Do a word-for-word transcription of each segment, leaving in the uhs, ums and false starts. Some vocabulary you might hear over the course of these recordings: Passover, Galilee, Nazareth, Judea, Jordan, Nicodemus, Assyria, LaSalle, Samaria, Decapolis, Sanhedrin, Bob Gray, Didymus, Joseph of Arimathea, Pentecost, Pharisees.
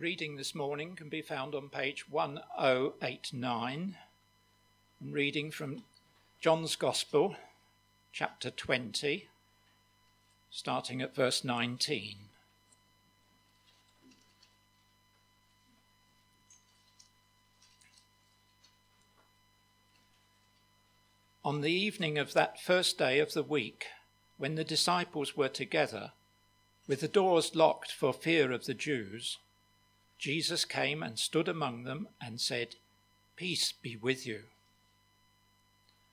reading this morning can be found on page ten eighty-nine. I'm reading from John's Gospel, chapter twenty, starting at verse nineteen. On the evening of that first day of the week, when the disciples were together, with the doors locked for fear of the Jews, Jesus came and stood among them and said, "Peace be with you."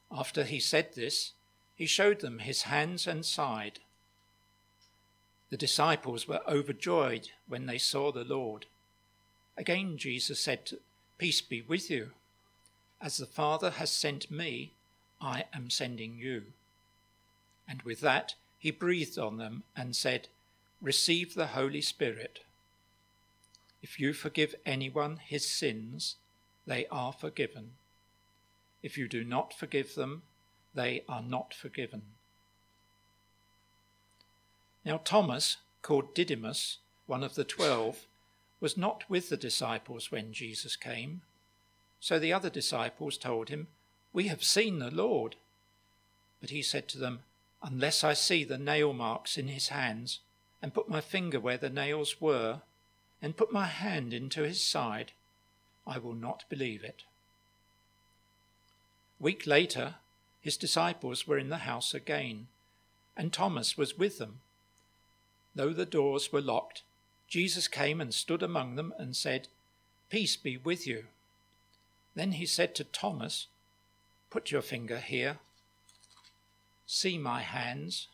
After he said this, he showed them his hands and side. The disciples were overjoyed when they saw the Lord. Again Jesus said, "Peace be with you. As the Father has sent me, I am sending you." And with that he breathed on them and said, "Receive the Holy Spirit. If you forgive anyone his sins, they are forgiven. If you do not forgive them, they are not forgiven." Now Thomas, called Didymus, one of the twelve, was not with the disciples when Jesus came. So the other disciples told him, "We have seen the Lord." But he said to them, "Unless I see the nail marks in his hands, and put my finger where the nails were, and put my hand into his side, I will not believe it." A week later, his disciples were in the house again, and Thomas was with them. Though the doors were locked, Jesus came and stood among them and said, "Peace be with you." Then he said to Thomas, "Put your finger here. See my hands.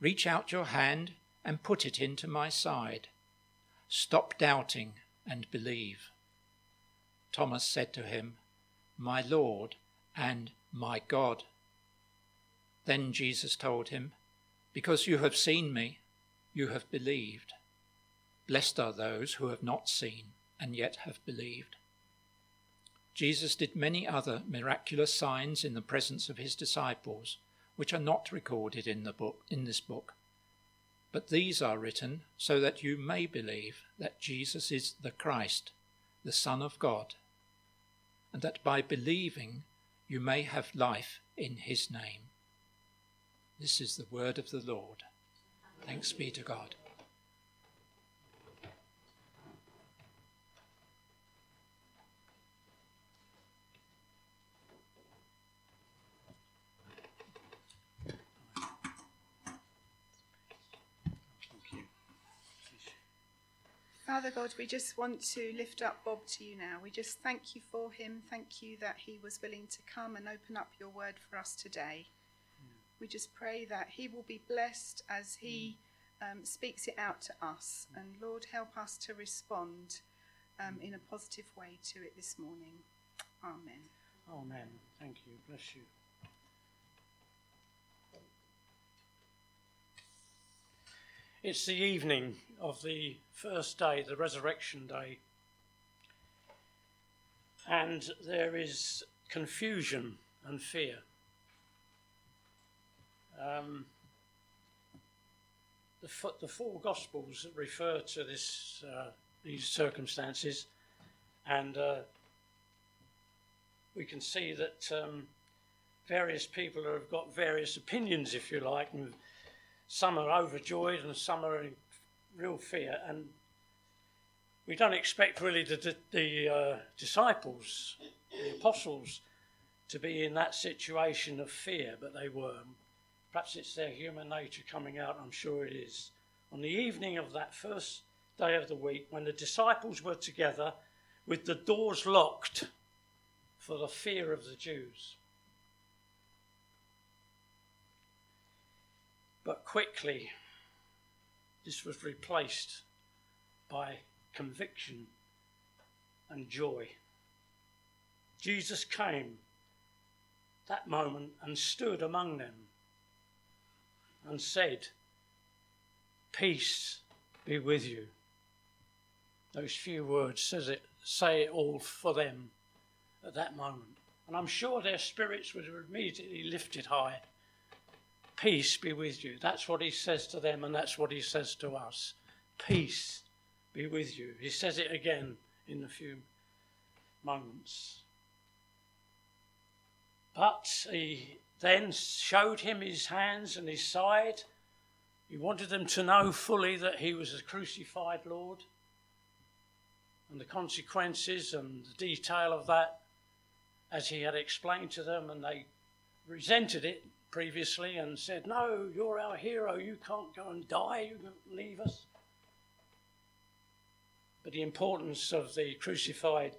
Reach out your hand and put it into my side. Stop doubting and believe." Thomas said to him, "My Lord and my God." Then Jesus told him, "Because you have seen me, you have believed. Blessed are those who have not seen and yet have believed." Jesus did many other miraculous signs in the presence of his disciples, which are not recorded in the book, in this book. But these are written so that you may believe that Jesus is the Christ, the Son of God, and that by believing you may have life in his name. This is the word of the Lord. Thanks be to God. Father God, we just want to lift up Bob to you now. We just thank you for him. Thank you that he was willing to come and open up your word for us today. Mm. We just pray that he will be blessed as he mm. um, speaks it out to us. Mm. And Lord, help us to respond um, in a positive way to it this morning. Amen. Amen. Thank you. Bless you. It's the evening of the first day, the resurrection day, and there is confusion and fear. Um, the, the four Gospels refer to this, uh, these circumstances, and uh, we can see that um, various people have got various opinions, if you like, and some are overjoyed and some are in real fear. And we don't expect really the, the uh, disciples, the apostles, to be in that situation of fear, but they were. Perhaps it's their human nature coming out, I'm sure it is. On the evening of that first day of the week, when the disciples were together with the doors locked for the fear of the Jews. But quickly, this was replaced by conviction and joy. Jesus came that moment and stood among them and said, "Peace be with you." Those few words says it, say it all for them at that moment. And I'm sure their spirits were immediately lifted high. Peace be with you. That's what he says to them, and that's what he says to us. Peace be with you. He says it again in a few moments. But he then showed him his hands and his side. He wanted them to know fully that he was a crucified Lord. And the consequences and the detail of that, as he had explained to them, and they resented it previously and said, "No, you're our hero, you can't go and die, you can't leave us." But the importance of the crucified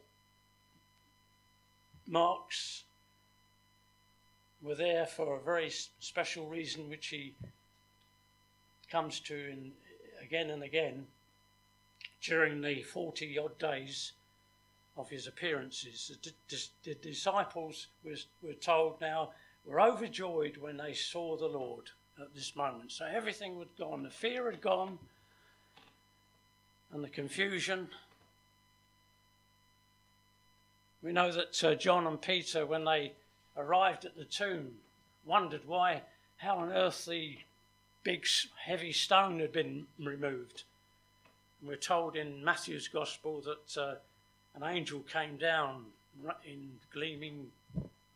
marks were there for a very special reason, which he comes to in, again and again during the forty-odd days of his appearances. The, the, the disciples, was, we're told now, were overjoyed when they saw the Lord at this moment. So everything was gone. The fear had gone and the confusion. We know that uh, John and Peter, when they arrived at the tomb, wondered why, how on earth the big heavy stone had been removed. And we're told in Matthew's Gospel that uh, an angel came down in gleaming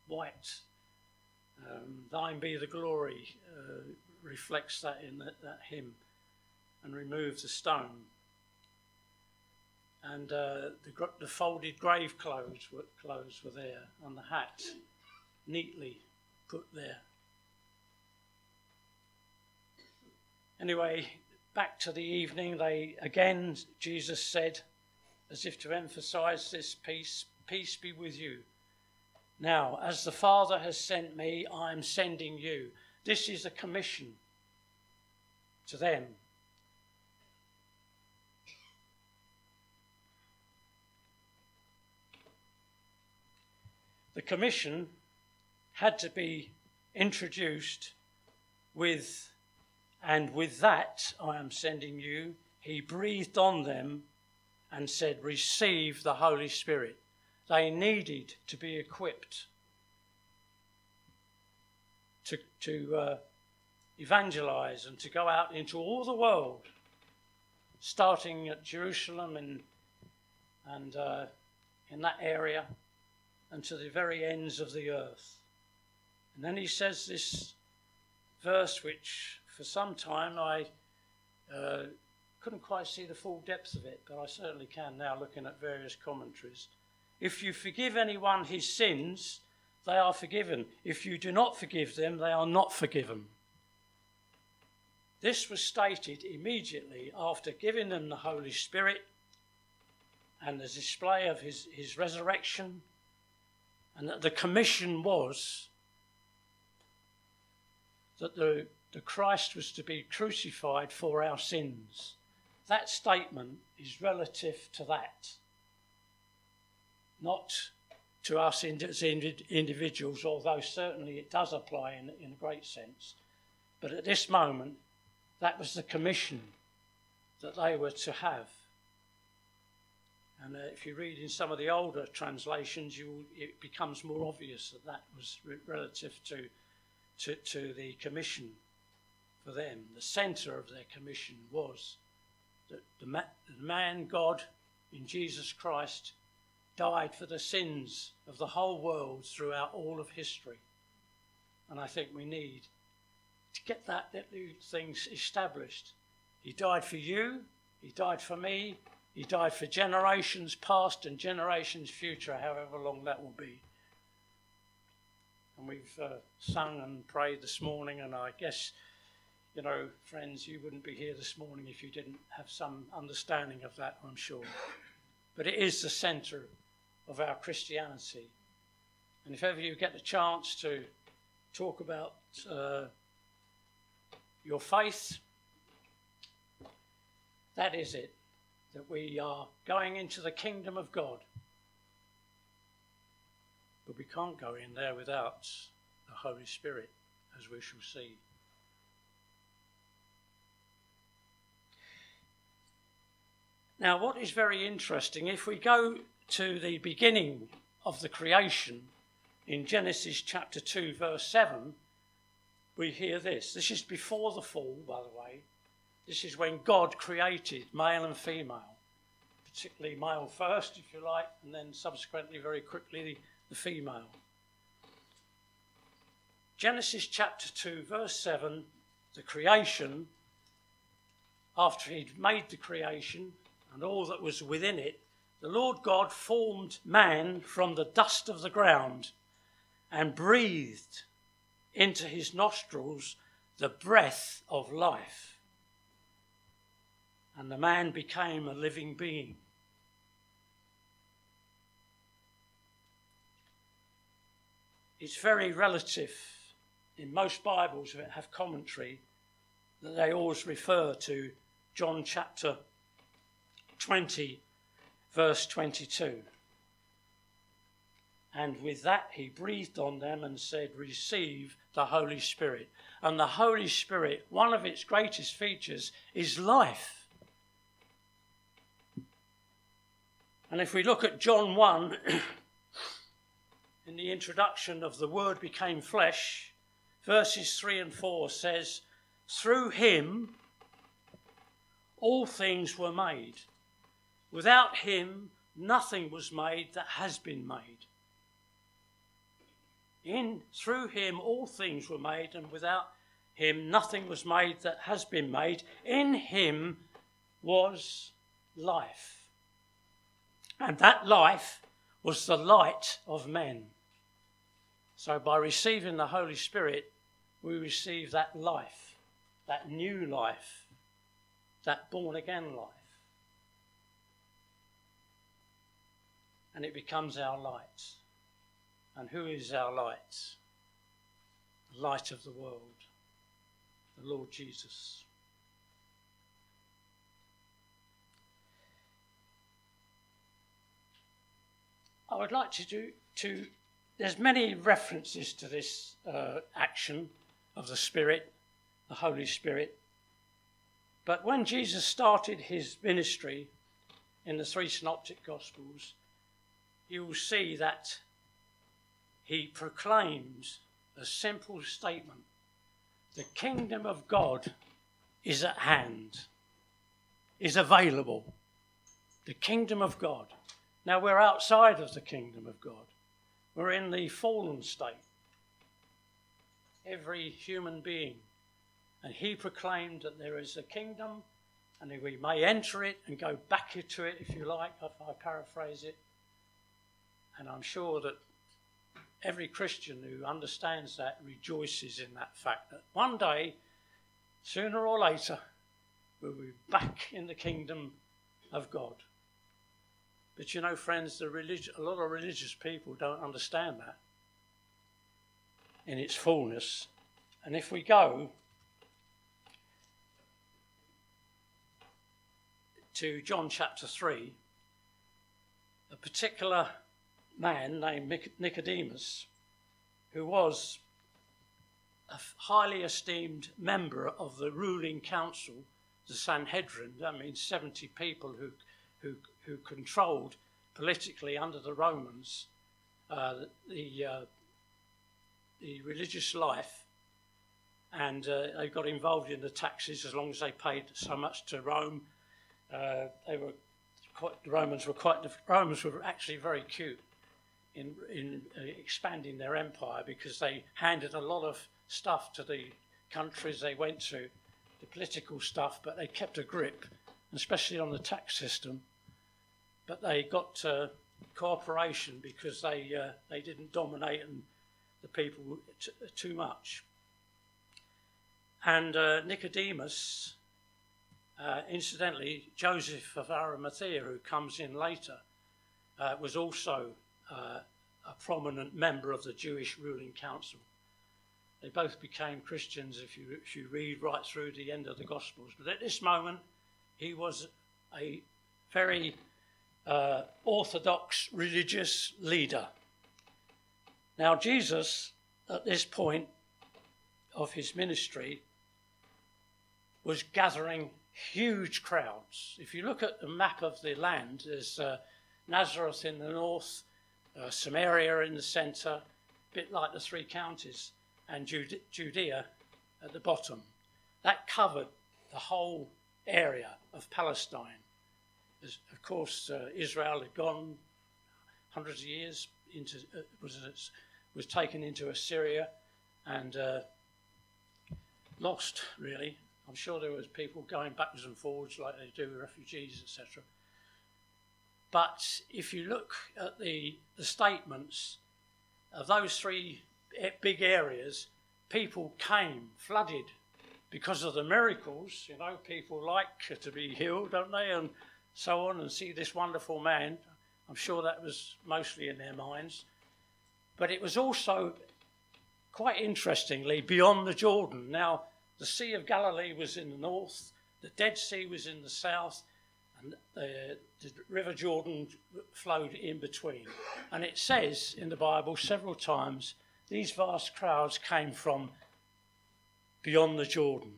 white. Um, "Thine be the glory" uh, reflects that in that, that hymn, and removed the stone. And uh, the, the folded grave clothes were, clothes were there, and the hat neatly put there. Anyway, back to the evening, they again, Jesus said, as if to emphasize this peace, "Peace be with you. Now, as the Father has sent me, I am sending you." This is a commission to them. The commission had to be introduced with, "And with that, I am sending you," he breathed on them and said, "Receive the Holy Spirit." They needed to be equipped to, to uh, evangelize and to go out into all the world, starting at Jerusalem and, and uh, in that area, and to the very ends of the earth. And then he says this verse, which for some time I uh, couldn't quite see the full depth of it, but I certainly can now looking at various commentaries. "If you forgive anyone his sins, they are forgiven. If you do not forgive them, they are not forgiven." This was stated immediately after giving them the Holy Spirit and the display of his, his resurrection, and that the commission was that the, the Christ was to be crucified for our sins. That statement is relative to that, not to us as individuals, although certainly it does apply in, in a great sense. But at this moment, that was the commission that they were to have. And uh, if you read in some of the older translations, you, it becomes more obvious that that was re- relative to, to, to the commission for them. The centre of their commission was that the, ma- the man God in Jesus Christ died for the sins of the whole world throughout all of history. And I think we need to get that, that thing established. He died for you, he died for me, he died for generations past and generations future, however long that will be. And we've uh, sung and prayed this morning, and I guess, you know, friends, you wouldn't be here this morning if you didn't have some understanding of that, I'm sure. But it is the centre of our Christianity. And if ever you get the chance to talk about uh, your faith, that is it, that we are going into the kingdom of God. But we can't go in there without the Holy Spirit, as we shall see. Now, what is very interesting, if we go to the beginning of the creation in Genesis chapter two, verse seven, we hear this. This is before the fall, by the way. This is when God created male and female. particularly male first, if you like, and then subsequently, very quickly, the, the female. Genesis chapter two, verse seven, the creation, after he'd made the creation and all that was within it, the Lord God formed man from the dust of the ground and breathed into his nostrils the breath of life. And the man became a living being. It's very relative. In most Bibles that have commentary, that they always refer to John chapter twenty, verse twenty-two. And with that he breathed on them and said, "Receive the Holy Spirit." And the Holy Spirit, one of its greatest features is life. And if we look at John one, in the introduction of the Word became flesh, verses three and four says, "Through him all things were made. Without him nothing was made that has been made." In through him all things were made, and without him nothing was made that has been made. In him was life. And that life was the light of men. So by receiving the Holy Spirit, we receive that life, that new life, that born-again life. And it becomes our light. And who is our light? The light of the world, the Lord Jesus. I would like to do, to, there's many references to this uh, action of the Spirit, the Holy Spirit. But when Jesus started his ministry in the three synoptic gospels, you will see that he proclaims a simple statement. The kingdom of God is at hand, is available. The kingdom of God. Now, we're outside of the kingdom of God. We're in the fallen state. Every human being. And he proclaimed that there is a kingdom and that we may enter it and go back into it, if you like, if I paraphrase it. And I'm sure that every Christian who understands that rejoices in that fact that one day, sooner or later, we'll be back in the kingdom of God. But you know, friends, the religion, a lot of religious people don't understand that in its fullness. And if we go to John chapter three, a particular man named Nicodemus, who was a highly esteemed member of the ruling council, the Sanhedrin, that means seventy people who... who who controlled politically under the Romans uh, the, uh, the religious life, and uh, they got involved in the taxes as long as they paid so much to Rome. Uh, they were quite, the Romans were quite, the Romans were actually very cute in, in uh, expanding their empire, because they handed a lot of stuff to the countries they went to, the political stuff, but they kept a grip, especially on the tax system. But they got uh, cooperation because they uh, they didn't dominate and the people t too much. And uh, Nicodemus, uh, incidentally, Joseph of Arimathea, who comes in later, uh, was also uh, a prominent member of the Jewish ruling council. They both became Christians, if you, if you read right through the end of the Gospels. But at this moment, he was a very... Uh, orthodox religious leader. Now Jesus, at this point of his ministry, was gathering huge crowds. If you look at the map of the land, there's uh, Nazareth in the north, uh, Samaria in the centre, a bit like the three counties, and Jude- Judea at the bottom. That covered the whole area of Palestine. of course, uh, Israel had gone hundreds of years into uh, was was taken into Assyria and uh, lost. Really, I'm sure there was people going backwards and forwards like they do with refugees, et cetera. But if you look at the, the statements of those three big areas, people came, flooded, because of the miracles. You know, people like to be healed, don't they? And so on, and see this wonderful man. I'm sure that was mostly in their minds. But it was also, quite interestingly, beyond the Jordan. Now, the Sea of Galilee was in the north, the Dead Sea was in the south, and the, the River Jordan flowed in between. And it says in the Bible several times, these vast crowds came from beyond the Jordan.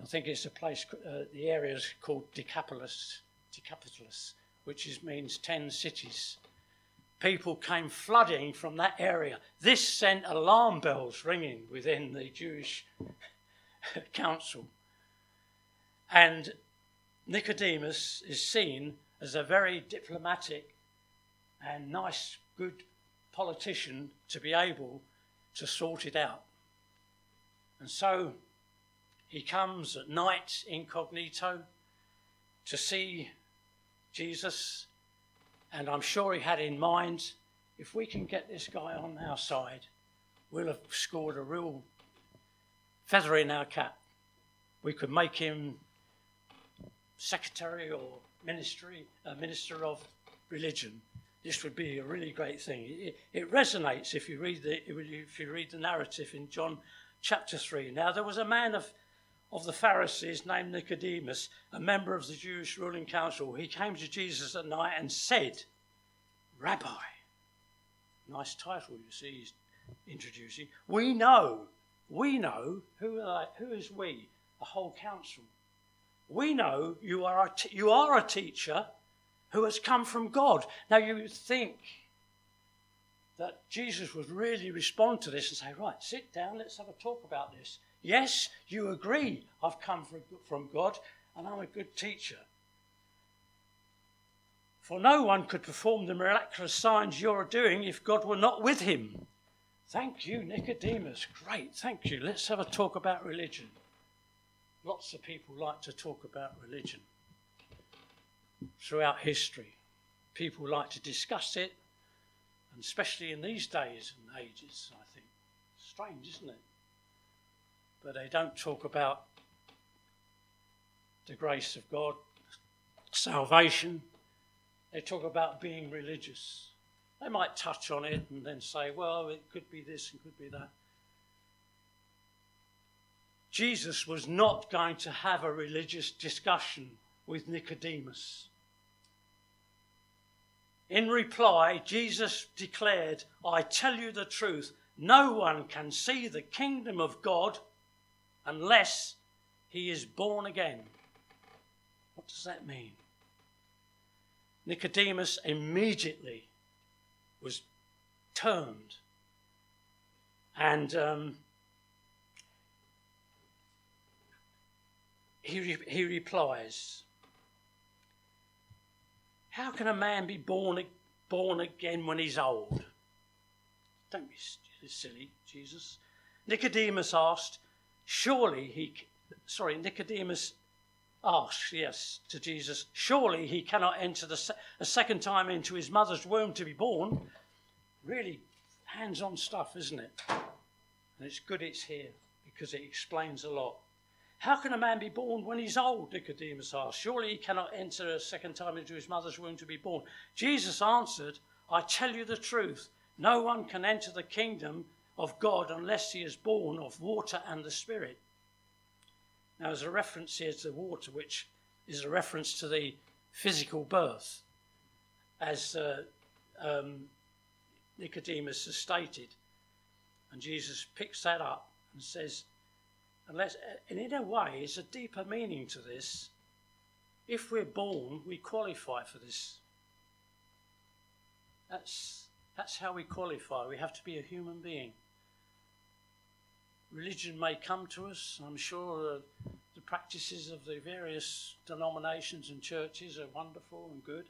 I think it's a place, uh, the area is called Decapolis, Decapolis, which is, means ten cities. People came flooding from that area. This sent alarm bells ringing within the Jewish council. And Nicodemus is seen as a very diplomatic and nice, good politician to be able to sort it out. And so he comes at night incognito to see Jesus, and I'm sure he had in mind, if we can get this guy on our side, we'll have scored a real feather in our cap. We could make him secretary or ministry, a minister of religion. This would be a really great thing. It, it resonates if you read the if you read the narrative in John chapter three. Now there was a man of of the Pharisees named Nicodemus, a member of the Jewish ruling council. He came to Jesus at night and said, "Rabbi," nice title, you see, he's introducing. We know, we know, who are, who is we? The whole council. We know you are a t you are a teacher who has come from God. Now you think that Jesus would really respond to this and say, right, sit down, let's have a talk about this. Yes, you agree, I've come from God and I'm a good teacher. For no one could perform the miraculous signs you're doing if God were not with him. Thank you, Nicodemus. Great, thank you. Let's have a talk about religion. Lots of people like to talk about religion. Throughout history, people like to discuss it, and especially in these days and ages, I think. Strange, isn't it? But they don't talk about the grace of God, salvation. They talk about being religious. They might touch on it and then say, well, it could be this and could be that. Jesus was not going to have a religious discussion with Nicodemus. In reply, Jesus declared, I tell you the truth, no one can see the kingdom of God unless he is born again. What does that mean? Nicodemus immediately was turned, and um, he, re he replies, how can a man be born, born again when he's old? Don't be silly, Jesus. Nicodemus asked, surely he, sorry, Nicodemus asked, yes, to Jesus, surely he cannot enter the se a second time into his mother's womb to be born. Really hands-on stuff, isn't it? And it's good it's here because it explains a lot. How can a man be born when he's old? Nicodemus asked. Surely he cannot enter a second time into his mother's womb to be born. Jesus answered, I tell you the truth. No one can enter the kingdom of God unless he is born of water and the Spirit. Now there's a reference here to the water, which is a reference to the physical birth, as uh, um, Nicodemus has stated. And Jesus picks that up and says, unless, and in a way, it's a deeper meaning to this. If we're born, we qualify for this. That's... That's how we qualify. We have to be a human being. Religion may come to us. I'm sure uh, the practices of the various denominations and churches are wonderful and good,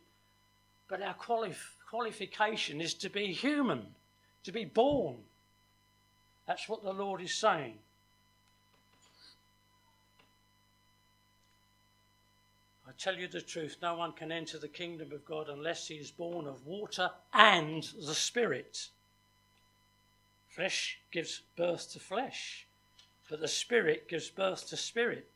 but our quali- qualification is to be human, to be born. That's what the Lord is saying. I tell you the truth, no one can enter the kingdom of God unless he is born of water and the Spirit. Flesh gives birth to flesh, but the Spirit gives birth to spirit.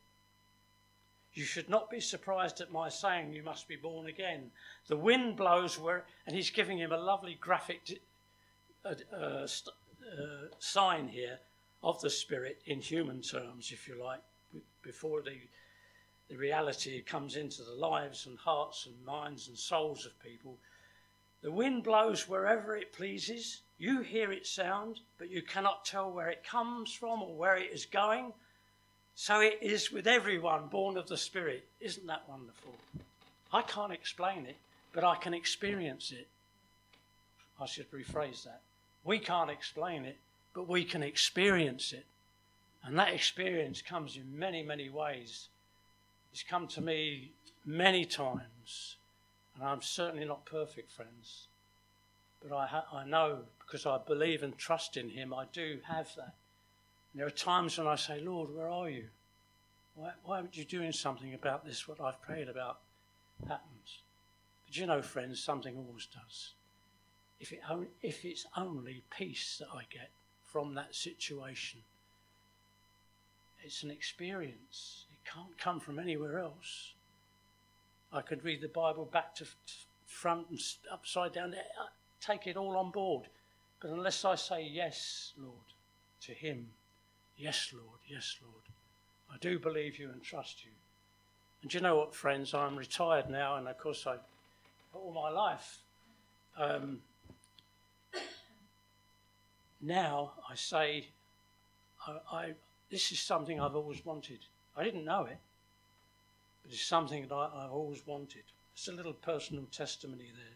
You should not be surprised at my saying you must be born again. The wind blows where, and he's giving him a lovely graphic uh, uh, st- uh, sign here of the Spirit in human terms, if you like, before the, the reality comes into the lives and hearts and minds and souls of people. The wind blows wherever it pleases. You hear its sound, but you cannot tell where it comes from or where it is going. So it is with everyone born of the Spirit. Isn't that wonderful? I can't explain it, but I can experience it. I should rephrase that. We can't explain it, but we can experience it. And that experience comes in many, many ways. It's come to me many times, and I'm certainly not perfect, friends. But I, ha- I know, because I believe and trust in him, I do have that. And there are times when I say, Lord, where are you? Why, why aren't you doing something about this? What I've prayed about happens. But you know, friends, something always does. If, it only, if it's only peace that I get from that situation, it's an experience. It can't come from anywhere else. I could read the Bible back to front and upside down, take it all on board. But unless I say, yes, Lord, to him, yes, Lord, yes, Lord, I do believe you and trust you. And you know what, friends, I'm retired now, and of course I, all my life, um, now I say, I, I, this is something I've always wanted. I didn't know it, but it's something that I, I've always wanted. It's a little personal testimony there.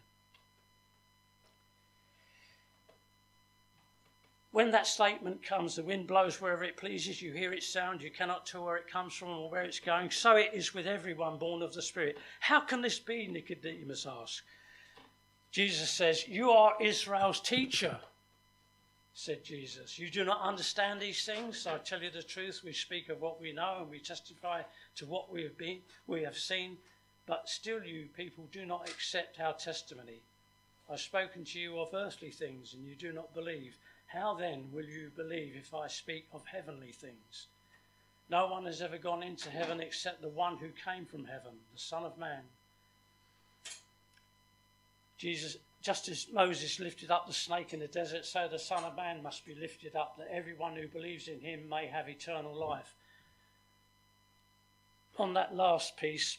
When that statement comes, the wind blows wherever it pleases, you hear its sound, you cannot tell where it comes from or where it's going, so it is with everyone born of the Spirit. How can this be, Nicodemus asked. Jesus says, you are Israel's teacher, said Jesus. You do not understand these things, so I tell you the truth, we speak of what we know and we testify to what we have been, we have seen, but still you people do not accept our testimony. I've spoken to you of earthly things and you do not believe. How then will you believe if I speak of heavenly things? No one has ever gone into heaven except the one who came from heaven, the Son of Man. Jesus, just as Moses lifted up the snake in the desert, so the Son of Man must be lifted up, that everyone who believes in him may have eternal life. On that last piece,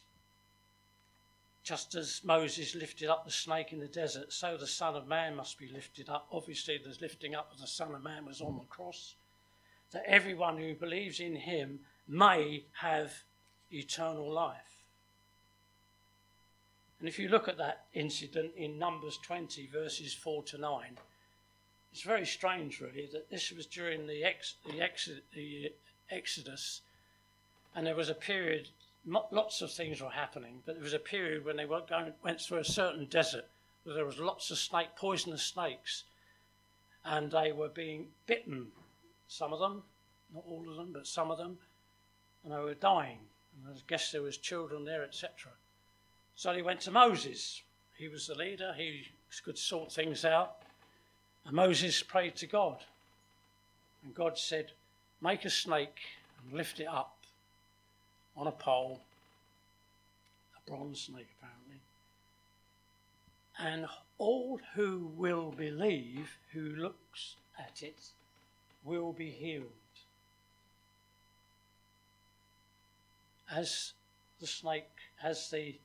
just as Moses lifted up the snake in the desert, so the Son of Man must be lifted up. Obviously, the lifting up of the Son of Man was on the cross. That everyone who believes in him may have eternal life. And if you look at that incident in Numbers twenty, verses four to nine, it's very strange, really, that this was during the, ex- the, ex- the Exodus, and there was a period... Lots of things were happening, but there was a period when they were going, went through a certain desert where there was lots of snake, poisonous snakes, and they were being bitten, some of them, not all of them, but some of them, and they were dying. And I guess there was children there, et cetera. So they went to Moses. He was the leader. He could sort things out. And Moses prayed to God. And God said, make a snake and lift it up on a pole, a bronze snake apparently, and all who will believe, who looks at it, will be healed. As the snake, as the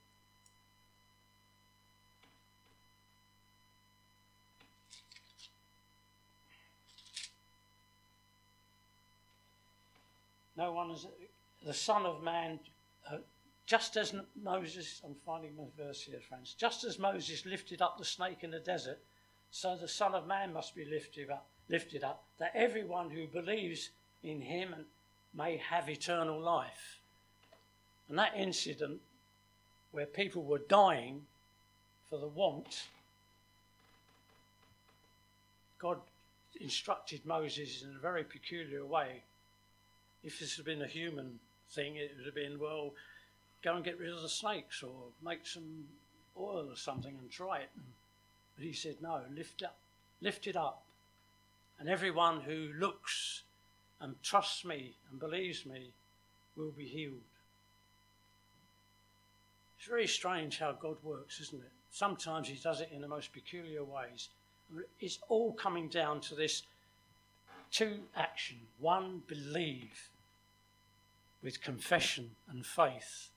no one is. The Son of Man, uh, just as Moses, I'm finding my verse here, friends, just as Moses lifted up the snake in the desert, so the Son of Man must be lifted up, lifted up, that everyone who believes in him may have eternal life. And that incident where people were dying for the want, God instructed Moses in a very peculiar way. If this had been a human thing, it would have been, well, go and get rid of the snakes or make some oil or something and try it. But he said, no, lift up, lift it up. And everyone who looks and trusts me and believes me will be healed. It's very strange how God works, isn't it? Sometimes he does it in the most peculiar ways. It's all coming down to this two action. One, believe with confession and faith.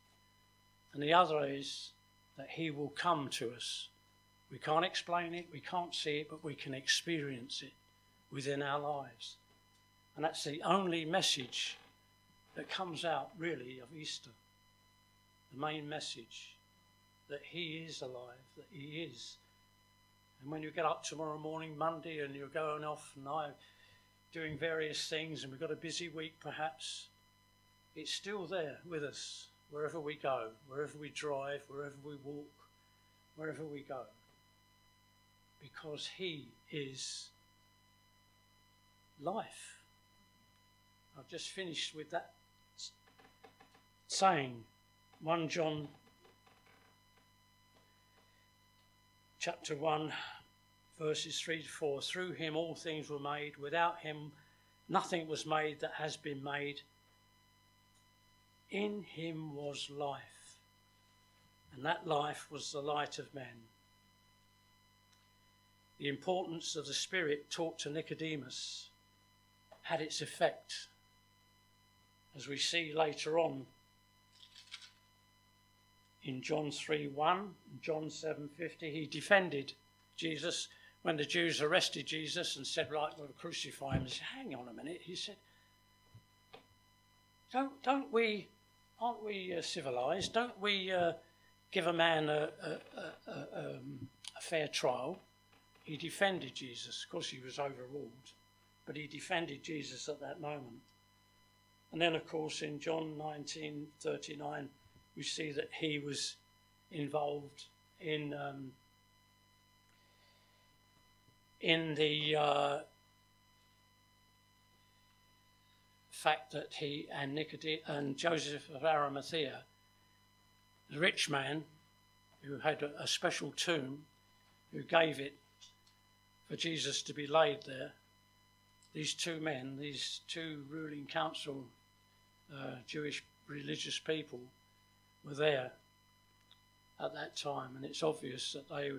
And the other is that he will come to us. We can't explain it, we can't see it, but we can experience it within our lives. And that's the only message that comes out, really, of Easter. The main message, that he is alive, that he is. And when you get up tomorrow morning, Monday, and you're going off and I'm doing various things and we've got a busy week perhaps, it's still there with us wherever we go, wherever we drive, wherever we walk, wherever we go. Because he is life. I've just finished with that saying. First John chapter one, verses three to four. Through him all things were made. Without him nothing was made that has been made. In him was life, and that life was the light of men. The importance of the Spirit taught to Nicodemus had its effect, as we see later on. In John three one, John seven fifty, he defended Jesus when the Jews arrested Jesus and said, right, we'll crucify him. He said, hang on a minute. He said, don't, don't we, aren't we uh, civilized? Don't we uh, give a man a, a, a, a, um, a fair trial? He defended Jesus. Of course, he was overruled, but he defended Jesus at that moment. And then, of course, in John nineteen thirty-nine, we see that he was involved in um, in the uh, fact that he and Nicodemus and Joseph of Arimathea, the rich man who had a, a special tomb, who gave it for Jesus to be laid there. These two men, these two ruling council uh, Jewish religious people, were there at that time, and it's obvious that they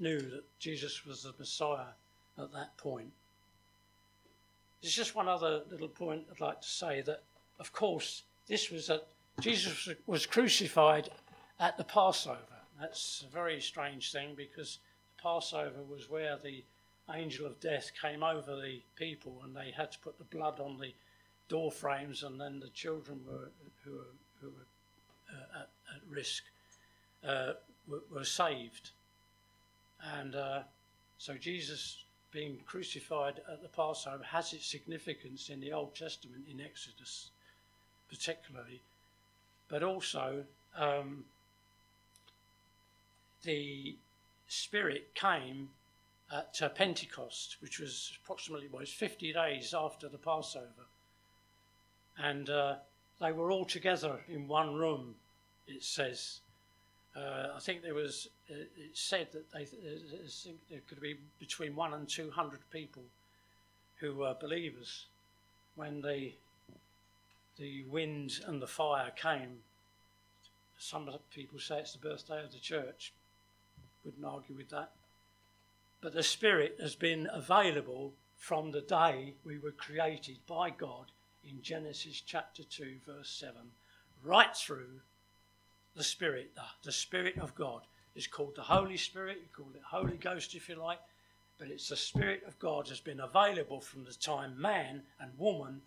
knew that Jesus was the Messiah at that point. There's just one other little point I'd like to say, that of course this was that Jesus was crucified at the Passover. That's a very strange thing, because the Passover was where the angel of death came over the people and they had to put the blood on the door frames, and then the children were who were, who were Uh, at, at risk uh, were, were saved. And uh, so Jesus being crucified at the Passover has its significance in the Old Testament, in Exodus particularly, but also um, the Spirit came at uh, Pentecost, which was approximately well, it was fifty days after the Passover, and uh, they were all together in one room, it says. Uh, I think there was, uh, it said that they uh, think there could be between one and two hundred people who were believers when the, the wind and the fire came. Some people say it's the birthday of the church. Wouldn't argue with that. But the Spirit has been available from the day we were created by God in Genesis chapter two, verse seven, right through the Spirit, the, the Spirit of God. It's called the Holy Spirit, you call it Holy Ghost if you like, but it's the Spirit of God has been available from the time man and woman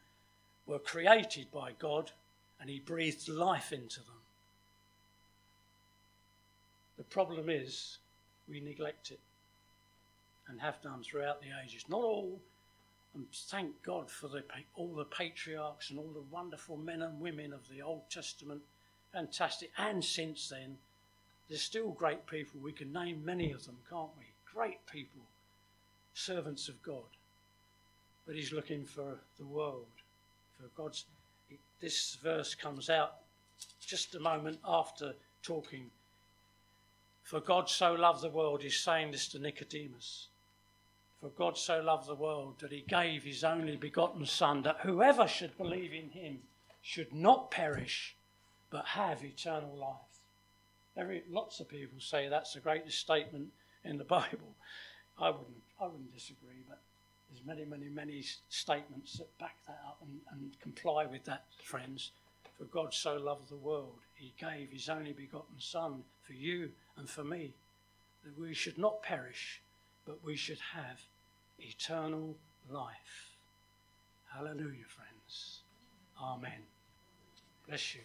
were created by God, and he breathed life into them. The problem is we neglect it and have done throughout the ages. Not all. And thank God for the, all the patriarchs and all the wonderful men and women of the Old Testament Fantastic. And since then, there's still great people. We can name many of them, can't we? Great people, servants of God. But he's looking for the world, for God's. This verse comes out just a moment after talking. For God so loved the world, he's saying this to Nicodemus. For God so loved the world that he gave his only begotten Son, that whoever should believe in him should not perish, but have eternal life. Every, lots of people say that's the greatest statement in the Bible. I wouldn't, I wouldn't disagree, but there's many, many, many statements that back that up and, and comply with that, friends. For God so loved the world, he gave his only begotten Son for you and for me, that we should not perish, but we should have eternal life. Hallelujah, friends. Amen. Bless you.